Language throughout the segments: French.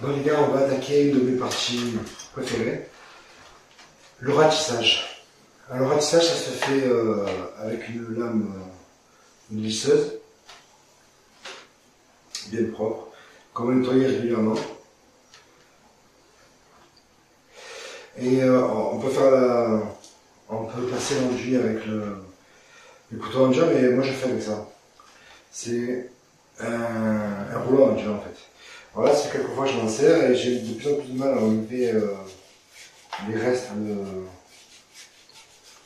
Bon les gars, on va attaquer une de mes parties préférées, le ratissage. Alors le ratissage, ça se fait avec une lame glisseuse, bien propre, qu'on va nettoyer régulièrement. Et on peut faire la... on peut passer l'enduit avec le couteau Ranger, mais moi je fais avec ça. C'est un rouleau Ranger en fait. Voilà, c'est quelquefois je m'en sers et j'ai de plus en plus de mal à enlever les restes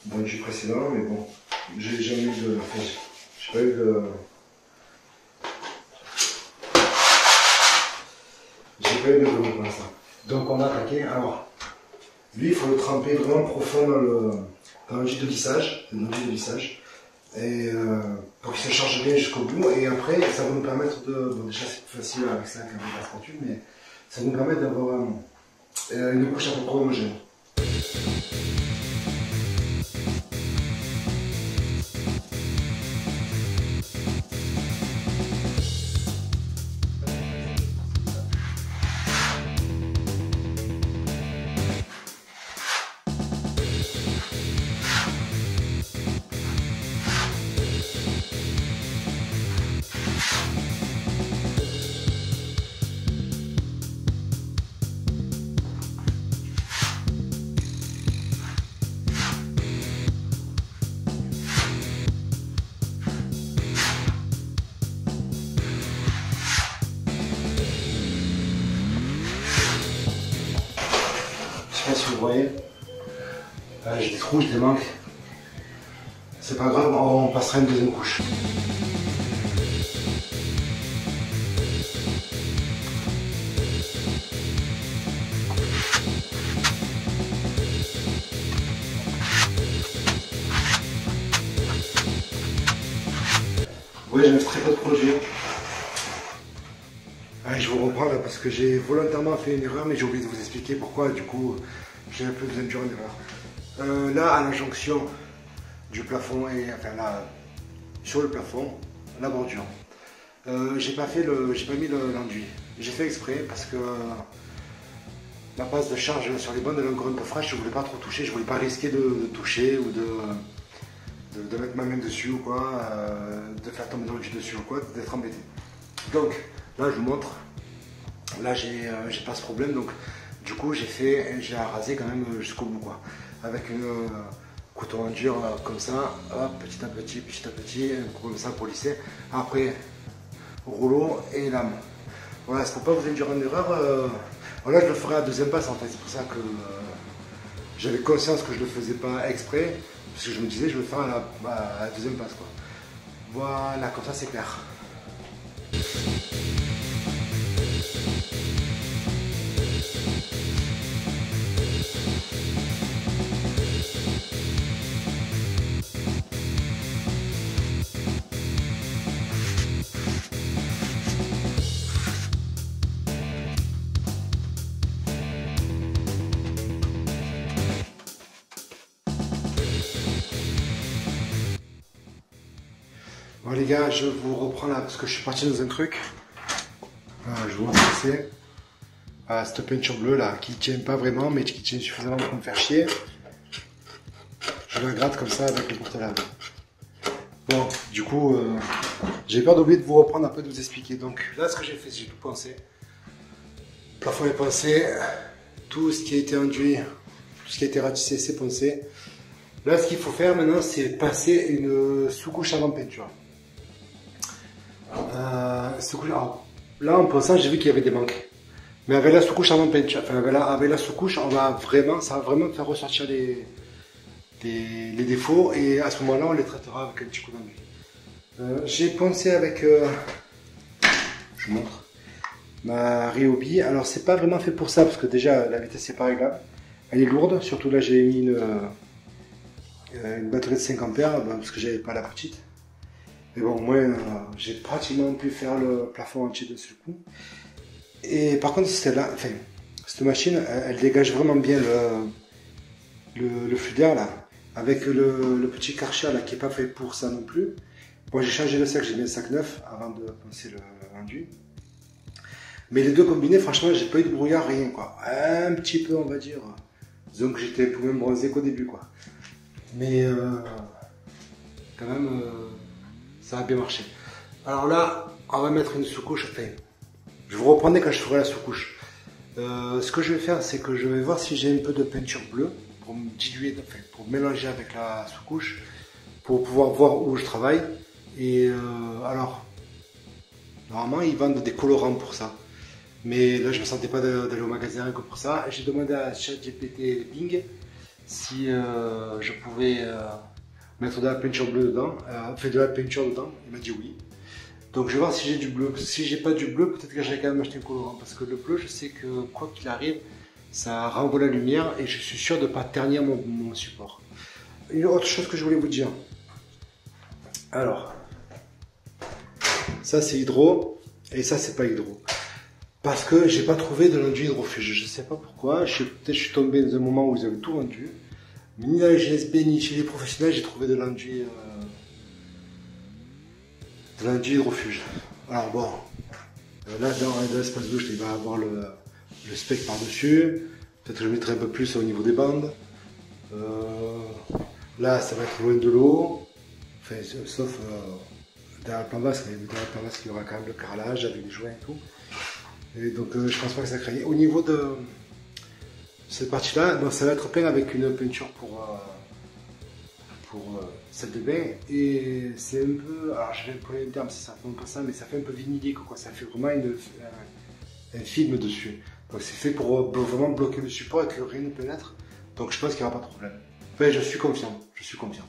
d'enduit précédent, mais bon, j'ai jamais eu de... Enfin, j'ai pas eu de... J'ai pas eu de problème comme ça. Donc on va attaquer, alors... Lui, il faut le tremper vraiment profond dans l'enduit de lissage, et pour qu'il se charge bien jusqu'au bout. Et après, ça va nous permettre de... Bon, déjà c'est plus facile avec ça qu'avec la spatule, mais ça va nous permettre d'avoir une couche à peu près homogène. Si vous voyez, j'ai des trous, j'ai des manques, c'est pas grave, on passera une deuxième couche. Vous voyez, je mets très peu de produit. Allez, je vous reprends là parce que j'ai volontairement fait une erreur, mais j'ai oublié de vous expliquer pourquoi. Du coup, j'ai un peu besoin de une erreur. Là, à la jonction du plafond et enfin là, sur le plafond, la bordure. J'ai pas mis l'enduit. J'ai fait exprès parce que la passe de charge sur les bandes de longueur un peu fraîche, je voulais pas trop toucher, je voulais pas risquer de toucher ou de mettre ma main dessus ou quoi, de faire tomber l'enduit dessus ou quoi, d'être embêté. Donc là, je vous montre, là j'ai pas ce problème, donc du coup j'ai arasé quand même jusqu'au bout quoi. Avec une couteau en dur comme ça, hop, petit à petit, un coup comme ça pour lisser. Après, rouleau et lame. Voilà, c'est pour pas vous induire en erreur. Là, je le ferai à deuxième passe en fait, c'est pour ça que j'avais conscience que je le faisais pas exprès, parce que je me disais je vais le faire à la deuxième passe quoi. Voilà, comme ça c'est clair. Bon les gars, je vous reprends là parce que je suis parti dans un truc. Je vous montre ce que c'est. Cette peinture bleue là, qui tient pas vraiment, mais qui tient suffisamment pour me faire chier. Je la gratte comme ça avec le porte-lame. Bon, du coup, j'ai peur d'oublier de vous reprendre un peu, de vous expliquer. Donc là, ce que j'ai fait, j'ai tout pensé. Le plafond est pensé, tout ce qui a été enduit, tout ce qui a été ratissé, c'est pensé. Là, ce qu'il faut faire maintenant, c'est passer une sous-couche avant peinture. Alors, là en pensant, j'ai vu qu'il y avait des manques, mais avec la sous-couche avant peinture, enfin avec la sous-couche, ça va vraiment faire ressortir les défauts, et à ce moment-là, on les traitera avec un petit coup d'enduit. J'ai pensé avec, je vous montre, ma Ryobi. Alors c'est pas vraiment fait pour ça, parce que déjà la vitesse c'est pas réglable, elle est lourde, surtout là j'ai mis une batterie de 5 A, parce que j'avais pas la petite. Mais bon, moi, j'ai pratiquement pu faire le plafond entier de ce coup. Et par contre, celle-là, enfin, cette machine, elle dégage vraiment bien le flux d'air là. Avec le petit karcher là qui n'est pas fait pour ça non plus. Bon, j'ai changé le sac, j'ai mis un sac neuf avant de penser l'enduit. Mais les deux combinés, franchement, j'ai pas eu de brouillard, rien quoi. Un petit peu, on va dire. Donc j'étais plus même bronzé qu'au début quoi. Mais quand même, ça a bien marché. Alors là, on va mettre une sous-couche. Enfin, je vous reprendrai quand je ferai la sous-couche. Ce que je vais faire, c'est que je vais voir si j'ai un peu de peinture bleue pour me diluer, enfin, pour mélanger avec la sous-couche, pour pouvoir voir où je travaille. Et alors, normalement, ils vendent des colorants pour ça. Mais là, je ne me sentais pas d'aller au magasin que pour ça. J'ai demandé à ChatGPT et Bing si je pouvais mettre de la peinture bleue dedans, il m'a dit oui. Donc je vais voir si j'ai du bleu. Si j'ai pas du bleu, peut-être que j'allais quand même acheter un colorant, parce que le bleu, je sais que quoi qu'il arrive, ça renvoie la lumière et je suis sûr de ne pas ternir mon support. Une autre chose que je voulais vous dire. Alors, ça c'est hydro et ça c'est pas hydro. Parce que j'ai pas trouvé de l'enduit hydrofuge. Je sais pas pourquoi. Peut-être je suis tombé dans un moment où ils avaient tout vendu. Mais ni dans les GSB ni chez les professionnels, j'ai trouvé de l'enduit hydrofuge. Alors bon, là dans l'espace douche, il va avoir le spec par-dessus. Peut-être que je mettrai un peu plus au niveau des bandes. Là, ça va être loin de l'eau. Enfin, sauf derrière le plan basse. Derrière le plan basse, il y aura quand même le carrelage avec des joints et tout. Et donc je pense pas que ça craigne. Au niveau de cette partie-là, bon, ça va être plein avec une peinture pour salle de bain. Et c'est un peu, alors je vais employer un terme si ça ne fait pas ça, mais ça fait un peu vinilique quoi. Ça fait vraiment un film dessus. Donc c'est fait pour vraiment bloquer le support et que rien ne pénètre. Donc je pense qu'il n'y aura pas de problème. Enfin, je suis confiant, je suis confiant.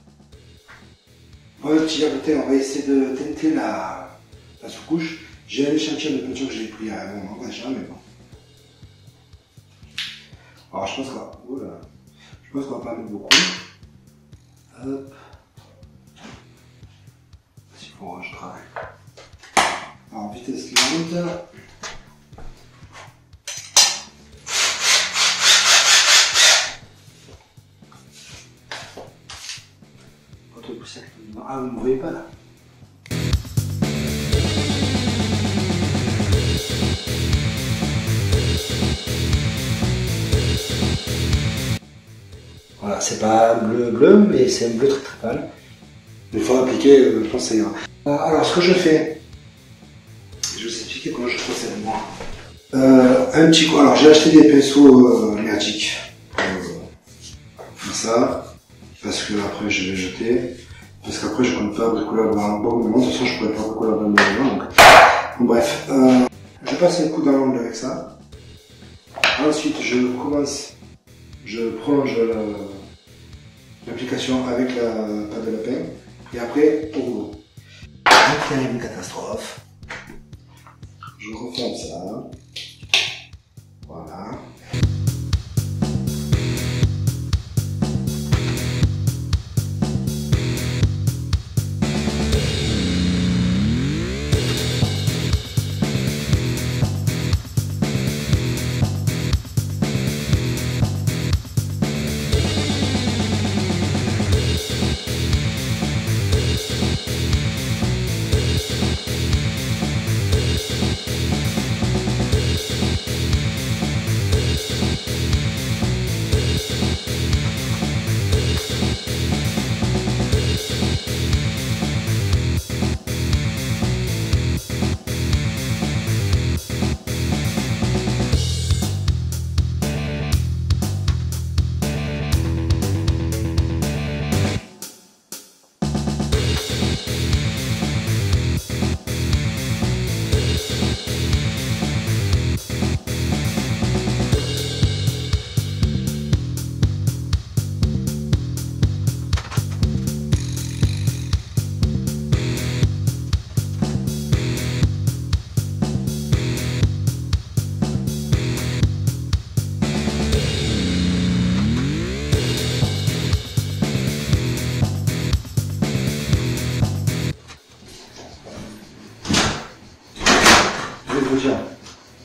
Bon, petit arrêté, on va essayer de tenter la sous-couche. J'ai un échantillon de peinture que j'ai pris à un moment déjà, mais bon. Alors je pense qu'on va pas mettre beaucoup. Hop. S'il faut, je travaille. Alors vitesse lente. Quand on pousse avec le doigt. Ah, vous ne me voyez pas là. Voilà, c'est pas bleu bleu, mais c'est un bleu très très pâle. Une fois appliqué, je pense que ça ira. Alors, ce que je fais, je vais vous expliquer comment je procède moi. Un petit coup, alors j'ai acheté des pinceaux merdiques pour ça, parce que après je vais jeter, parce qu'après je compte faire bricolage dans un bon moment. De toute façon, je pourrais pas bricolage dans un bon moment. Donc, bref, je passe un coup dans l'ongle avec ça. Ensuite, je prolonge l'application avec la pâte de lapin et après au rouleau. Quand il arrive une catastrophe, je referme ça. Voilà.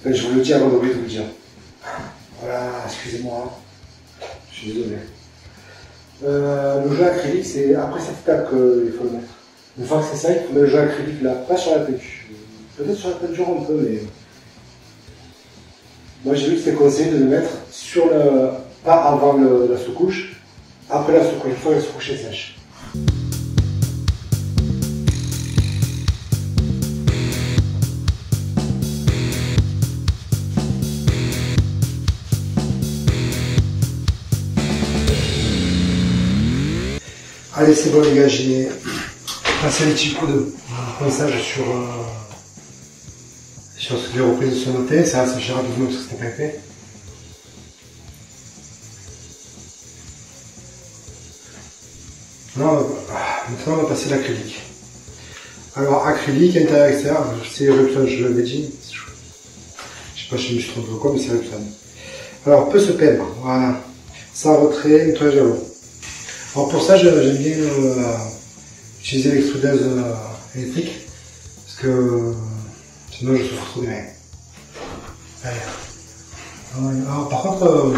Je vous le dis avant d'oublier de vous le dire. Voilà, excusez-moi. Je suis désolé. Le jeu acrylique, c'est après cette étape qu'il faut le mettre. Une fois que c'est ça, il faut mettre le jeu acrylique là, pas sur la peinture. Peut-être sur la peinture un peu, mais Moi j'ai vu que c'était conseillé de le mettre sur le, pas avant la sous-couche, après la sous-couche, une fois que la sous-couche est sèche. Allez, c'est bon les gars, j'ai passé un petit coup de ponçage sur les reprises de sonoté, ça va sécher rapidement parce que c'était pas fait. Non, maintenant on va passer à l'acrylique. Alors acrylique, intérieur extérieur, c'est Replan, je le dis. Je sais pas si je me suis trompé ou quoi, mais c'est Replan. Alors peut se peindre, voilà. Sans retrait, nettoyage à l'eau. Alors pour ça, j'aime bien utiliser l'extrudeuse électrique parce que sinon je souffre trop des mains. Alors par contre,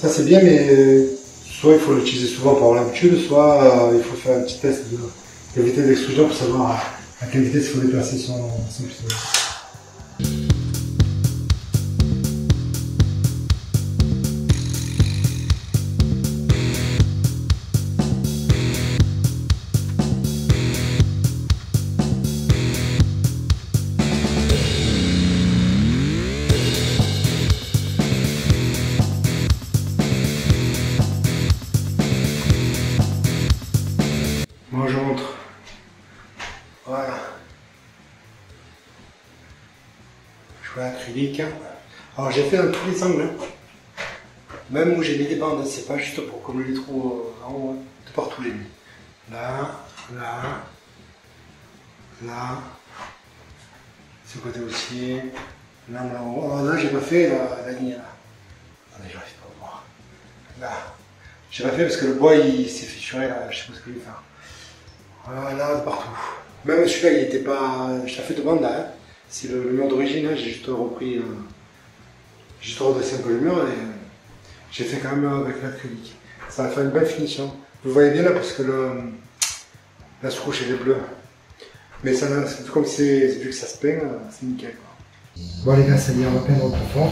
ça c'est bien, mais soit il faut l'utiliser souvent pour avoir l'habitude, soit il faut faire un petit test de vitesse d'extrusion pour savoir à quelle vitesse il faut déplacer son pistolet. Acrylique. Alors j'ai fait dans tous les angles, même où j'ai mis des bandes, c'est pas juste pour combler les trous en haut, de partout les mis. Là, là, là, ce côté aussi, là, là, oh, là j'ai pas fait la ligne là. Attendez, j'arrive pas à voir. Là, j'ai pas fait parce que le bois il s'est fissuré là, je sais pas ce que je vais faire. Voilà, de partout. Même celui-là il était pas. Je l'ai fait de bande là. Hein. C'est le mur d'origine, hein, j'ai juste repris, j'ai juste redressé un peu le mur et j'ai fait quand même avec l'acrylique. Ça va faire une belle finition. Vous voyez bien là parce que la sous-couche elle est bleue. Mais ça, comme c'est vu que ça se peint, c'est nickel quoi. Bon les gars, ça y est, on va peindre au profond.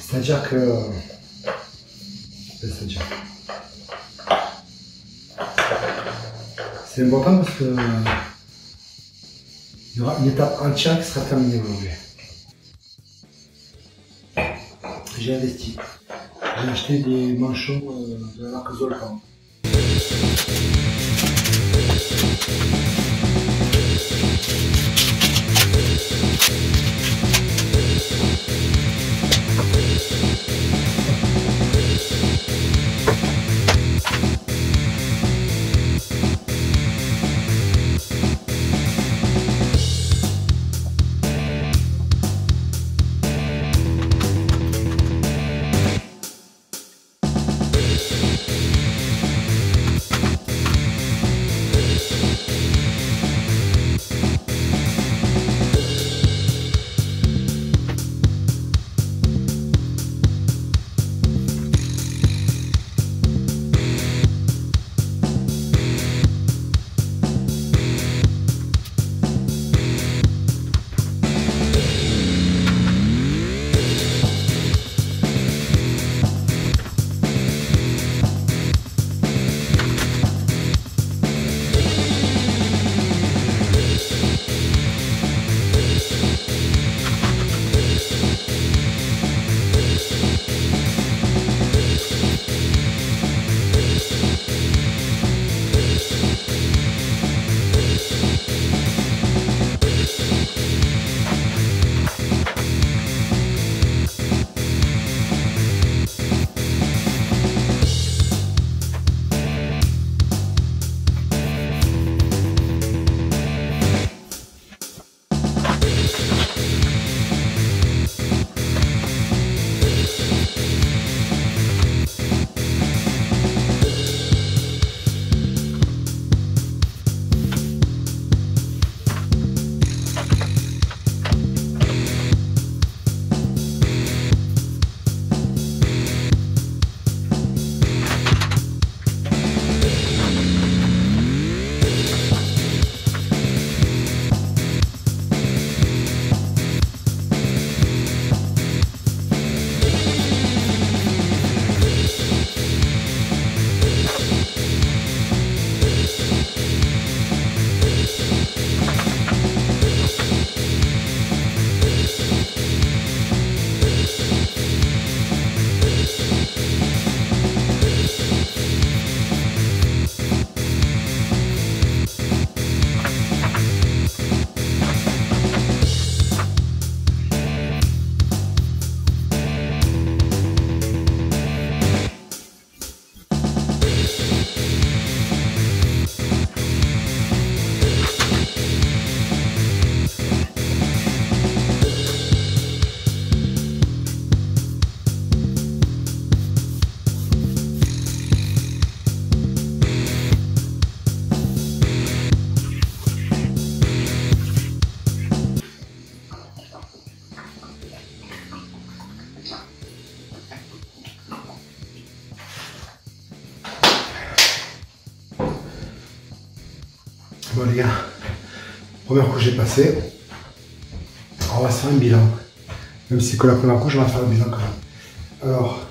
C'est-à-dire que... C'est important parce que... Il y aura une étape entière qui sera terminée aujourd'hui. J'ai investi. J'ai acheté des manchons de la marque Zoltan. gars. Première couche est passée. On va se faire un bilan. Même si c'est que la première couche, on va faire le bilan quand même. Alors,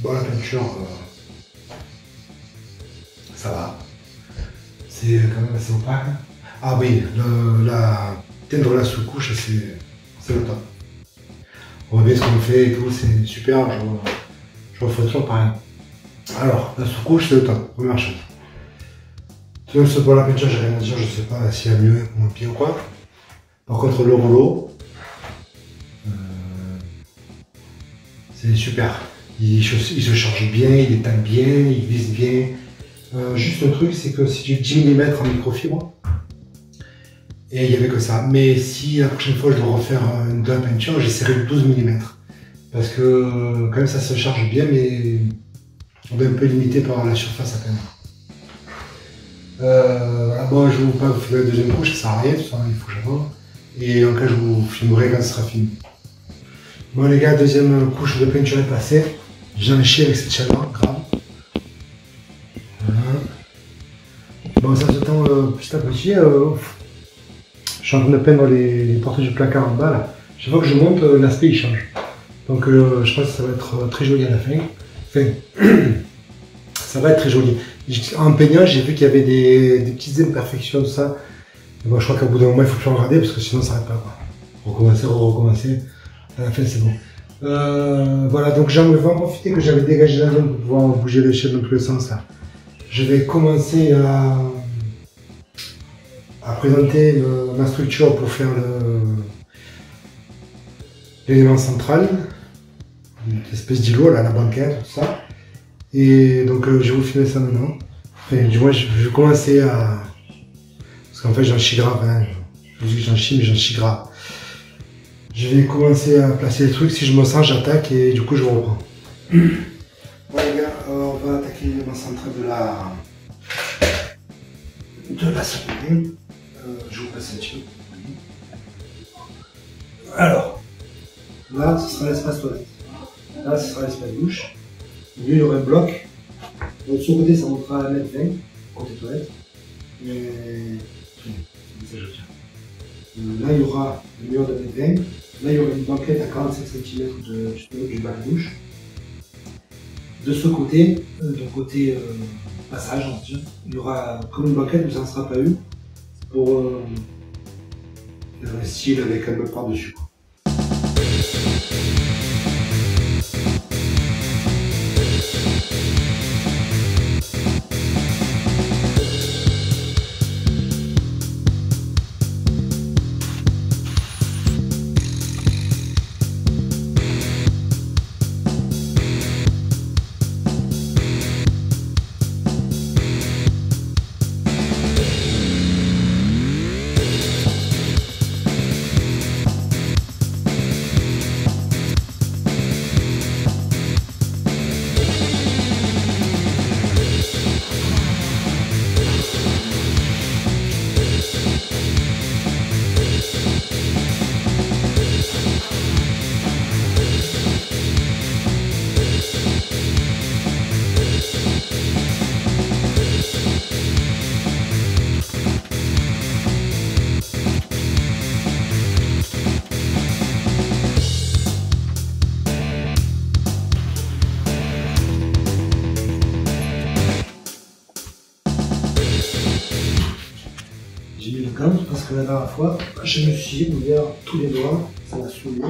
bon, la peinture, ça va. C'est quand même assez opaque. Ah oui, la teindre la sous-couche, c'est le top. On voit bien ce qu'on fait et tout, c'est super. Je refais toujours pareil. Alors, la sous-couche, c'est le top, première chose. Tout ce pour la peinture, j'ai rien à dire, je sais pas s'il y a mieux ou pire ou quoi. Par contre, le rouleau, c'est super. Il se charge bien, il étale bien, il glisse bien. Juste le truc, c'est que si j'ai 10 mm en microfibre, et il n'y avait que ça. Mais si la prochaine fois je dois refaire de la peinture, j'essaierai le 12 mm. Parce que quand même ça se charge bien, mais on est un peu limité par la surface à peindre. Bon, je ne vais pas vous filmer la deuxième couche, ça sert à rien, ça, il faut que j'avance. Et en cas, je vous filmerai quand ce sera fini. Bon les gars, deuxième couche de peinture est passée. J'en chie avec cette chaleur, grave. Bon, ça se tend petit à petit. Je suis en train de peindre les portes du placard en bas là. Chaque fois que je monte, l'aspect il change. Donc je pense que ça va être très joli à la fin. Enfin, ça va être très joli. En peignant, j'ai vu qu'il y avait des petites imperfections, tout ça. Et bon, je crois qu'au bout d'un moment, il faut plus en regarder parce que sinon, ça n'arrête pas. Quoi. Recommencer, recommencer. À la fin, c'est bon. Voilà, donc j'en vais en profiter que j'avais dégagé la zone pour pouvoir bouger l'échelle dans tous les sens là. Je vais commencer à présenter ma structure pour faire l'élément central, une espèce d'îlot, la banquette, tout ça. Et donc je vais vous filmer ça maintenant. Enfin, du moins, je vais commencer à... Parce qu'en fait, j'en chie grave. Hein. Je vous dis que j'en chie, mais j'en chie grave. Je vais commencer à placer les trucs. Si je me sens, j'attaque et du coup, je vous reprends. Bon les gars, on va attaquer l'élément central de la seconde. Je vous passe là-dessus. Alors, là, ce sera l'espace toilette. Là, ce sera l'espace douche. Au milieu, il y aura un bloc. Donc, sur le côté, ça montera à 1,20 m, côté toilette. Mais. Ça, je tiens. Là, il y aura le mur de 1,20 m. Là, il y aura une banquette à 45 cm du bac douche. De ce côté, passage, on dit, il y aura comme une banquette, mais ça ne sera pas eu. Pour un style avec un meuble par-dessus. Parce que la dernière fois, je me suis ouvert tous les doigts, ça m'a saoulé.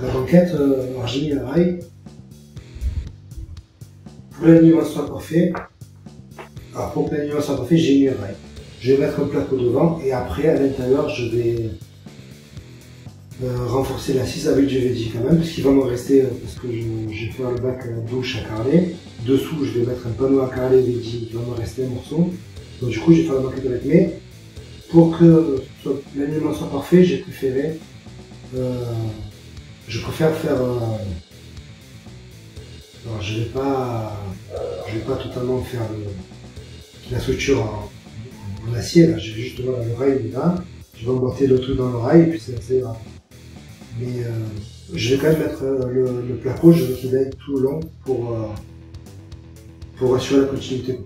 La banquette, alors j'ai mis la rail. Pour que l'alignement soit parfait, j'ai mis la rail. Je vais mettre un placo devant et après, à l'intérieur, je vais... renforcer l'assise avec du Vedi quand même, parce qu'il va me rester, parce que j'ai fait le bac douche à carreler. Dessous, je vais mettre un panneau à carreler Vedi, il va me rester un morceau. Donc du coup, j'ai fait la banquette avec mes. Pour que l'alignement soit parfait, j'ai préféré, je préfère faire, alors, je vais pas totalement faire la structure en acier, là, j'ai justement le rail là, je vais emboîter le truc dans le rail et puis ça ira. Mais je vais quand même mettre le placo, je veux qu'il aille tout le long pour assurer la continuité.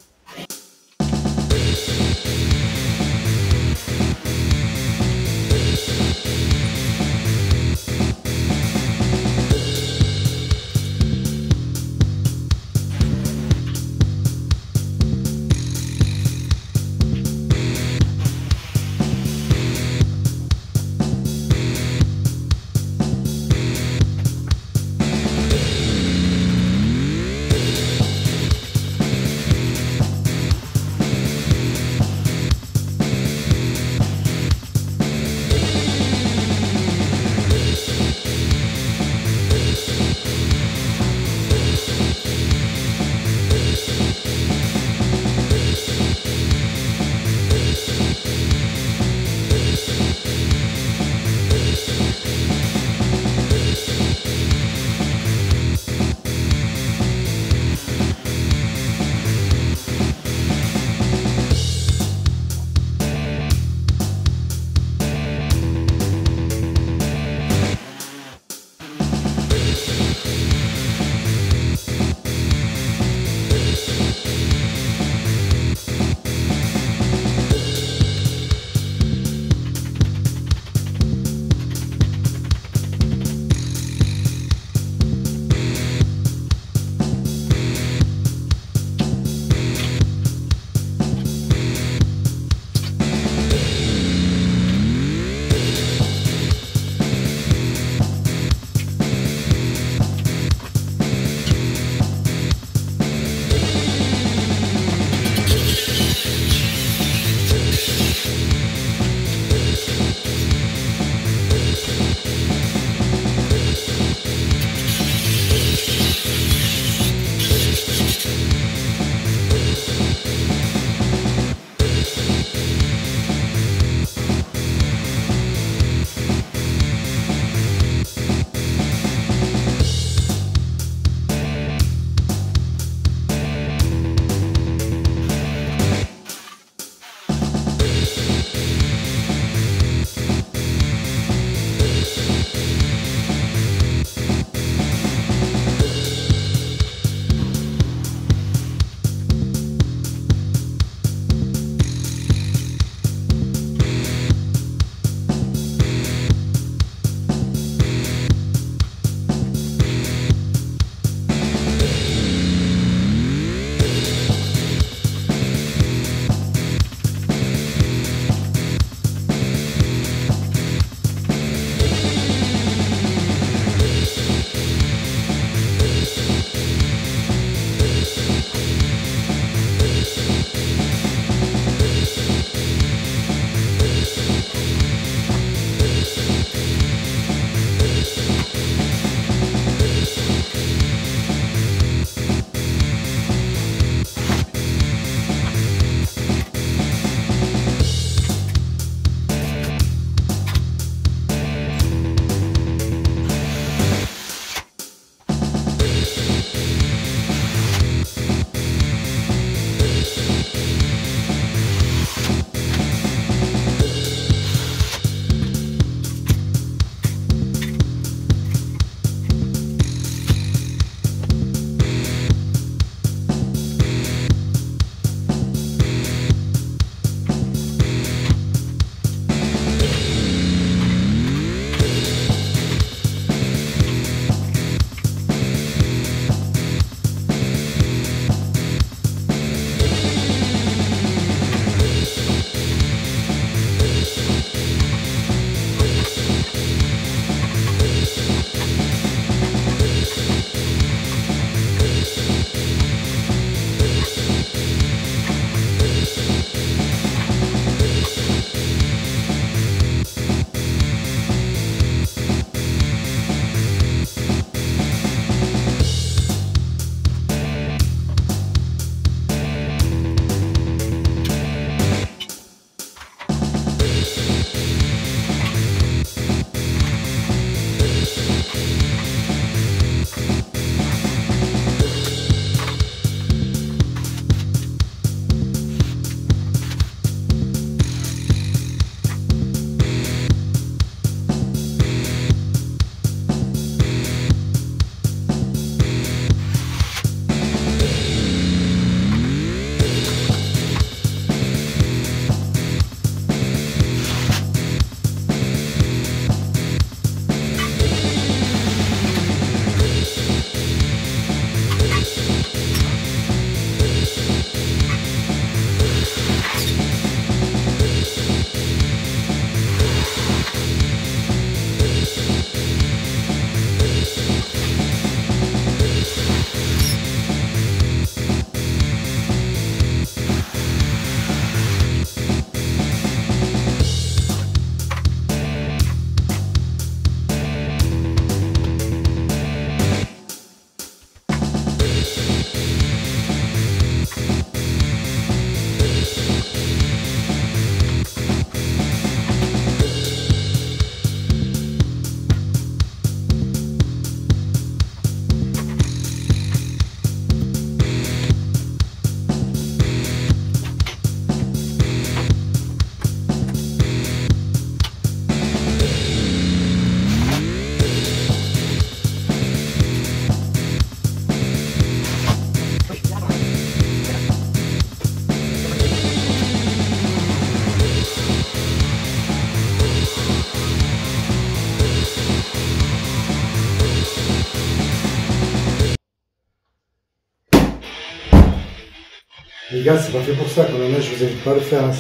Les gars, c'est pas fait pour ça, quand même, je vous invite pas à le faire. Hein,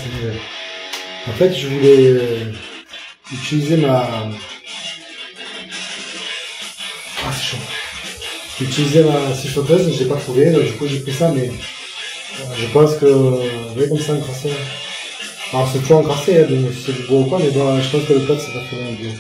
en fait, je voulais utiliser ma... Ah, c'est chaud. Utiliser ma siffloteuse, j'ai pas trouvé, donc, du coup j'ai pris ça, mais je pense que... Vous voyez comme ça, encrassé. Alors c'est toujours encrassé, hein, c'est du bois ou quoi, mais bon, je pense que le plat c'est pas très bien.